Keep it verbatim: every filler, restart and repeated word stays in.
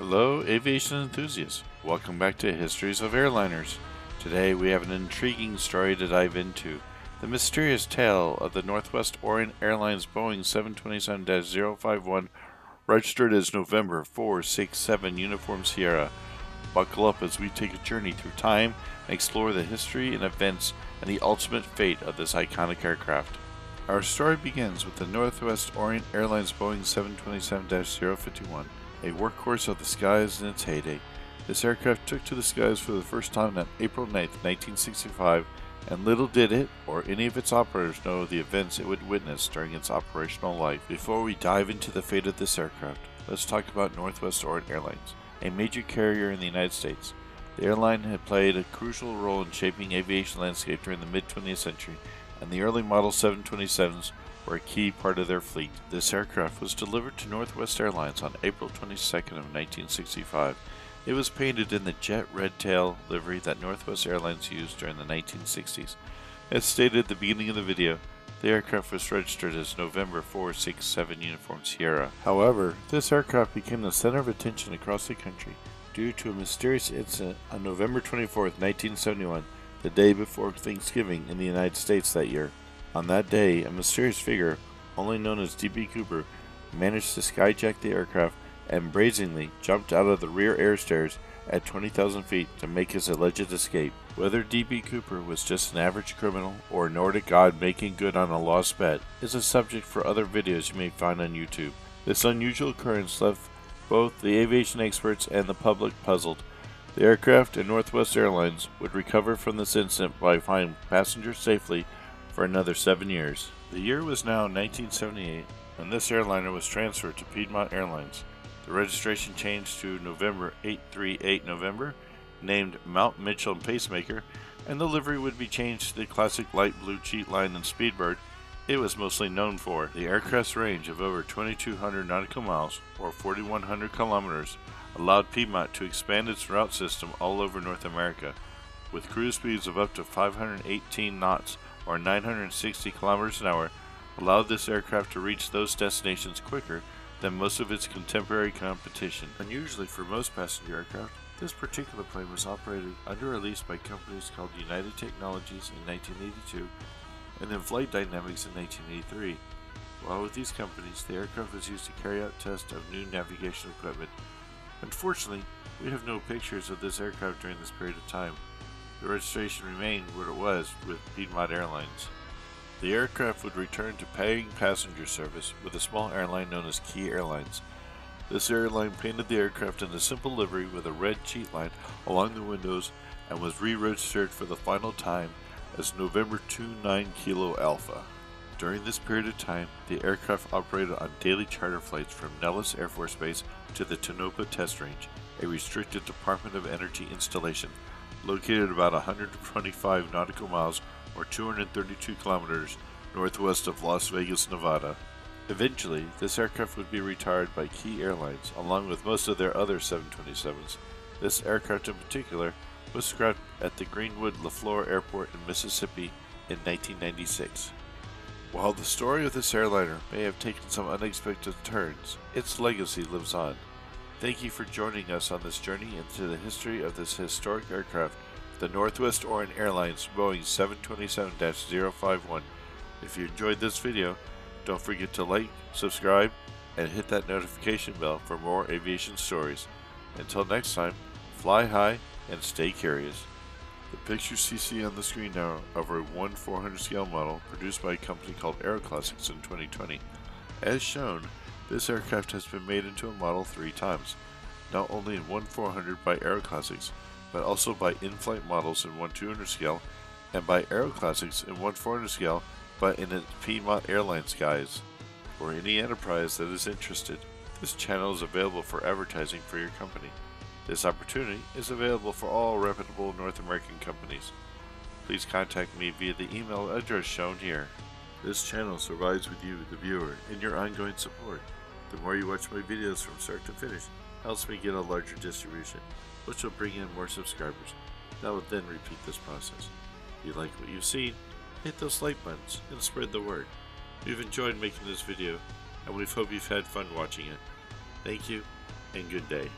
Hello aviation enthusiasts, welcome back to Histories of Airliners. Today we have an intriguing story to dive into, the mysterious tale of the Northwest Orient Airlines Boeing seven twenty-seven dash zero five one, registered as November four six seven Uniform Sierra. Buckle up as we take a journey through time and explore the history and events and the ultimate fate of this iconic aircraft. Our story begins with the Northwest Orient Airlines Boeing seven twenty-seven dash zero five one. A workhorse of the skies in its heyday. This aircraft took to the skies for the first time on April ninth, nineteen sixty-five, and little did it or any of its operators know the events it would witness during its operational life. Before we dive into the fate of this aircraft, let's talk about Northwest Orient Airlines, a major carrier in the United States. The airline had played a crucial role in shaping aviation landscape during the mid twentieth century, and the early model seven twenty-sevens were a key part of their fleet. This aircraft was delivered to Northwest Airlines on April twenty-second of nineteen sixty-five. It was painted in the jet red tail livery that Northwest Airlines used during the nineteen sixties. As stated at the beginning of the video, the aircraft was registered as November four six seven Uniform Sierra. However, this aircraft became the center of attention across the country due to a mysterious incident on November twenty-fourth, nineteen seventy-one, the day before Thanksgiving in the United States that year. On that day, a mysterious figure, only known as D B Cooper, managed to skyjack the aircraft and brazenly jumped out of the rear air stairs at twenty thousand feet to make his alleged escape. Whether D B Cooper was just an average criminal or a Nordic god making good on a lost bet is a subject for other videos you may find on YouTube. This unusual occurrence left both the aviation experts and the public puzzled. The aircraft and Northwest Airlines would recover from this incident by flying passengers safely for another seven years. The year was now nineteen seventy-eight, and this airliner was transferred to Piedmont Airlines. The registration changed to November eight three eight November, named Mount Mitchell and Pacemaker, and the livery would be changed to the classic light blue cheat line and speedbird it was mostly known for. The aircraft's range of over twenty-two hundred nautical miles, or forty-one hundred kilometers, allowed Piedmont to expand its route system all over North America, with cruise speeds of up to five hundred eighteen knots, or nine hundred sixty kilometers an hour, allowed this aircraft to reach those destinations quicker than most of its contemporary competition. Unusually for most passenger aircraft, this particular plane was operated under a lease by companies called United Technologies in nineteen eighty-two and then Flight Dynamics in nineteen eighty-three. While with these companies, the aircraft was used to carry out tests of new navigation equipment. Unfortunately, we have no pictures of this aircraft during this period of time. The registration remained what it was with Piedmont Airlines. The aircraft would return to paying passenger service with a small airline known as Key Airlines. This airline painted the aircraft in a simple livery with a red cheat line along the windows and was re-registered for the final time as November two nine Kilo Alpha. During this period of time, the aircraft operated on daily charter flights from Nellis Air Force Base to the Tonopah Test Range, a restricted Department of Energy installation located about one hundred twenty-five nautical miles or two hundred thirty-two kilometers northwest of Las Vegas, Nevada. Eventually, this aircraft would be retired by Key Airlines along with most of their other seven twenty-sevens. This aircraft in particular was scrapped at the Greenwood LeFlore Airport in Mississippi in nineteen ninety-six. While the story of this airliner may have taken some unexpected turns, its legacy lives on. Thank you for joining us on this journey into the history of this historic aircraft, the Northwest Orient Airlines Boeing seven twenty-seven dash zero five one. If you enjoyed this video, don't forget to like, subscribe, and hit that notification bell for more aviation stories. Until next time, fly high and stay curious. The pictures you see on the screen now are of a one four hundred scale model produced by a company called Aeroclassics in twenty twenty. As shown, this aircraft has been made into a model three times, not only in one four hundred by Aeroclassics, but also by in-flight models in one two hundred scale, and by Aeroclassics in one four hundred scale, but in its Piedmont Airlines guise, or any enterprise that is interested. This channel is available for advertising for your company. This opportunity is available for all reputable North American companies. Please contact me via the email address shown here. This channel survives with you, the viewer, and your ongoing support. The more you watch my videos from start to finish helps me get a larger distribution, which will bring in more subscribers. I will then repeat this process. If you like what you've seen, hit those like buttons and spread the word. We've enjoyed making this video, and we hope you've had fun watching it. Thank you, and good day.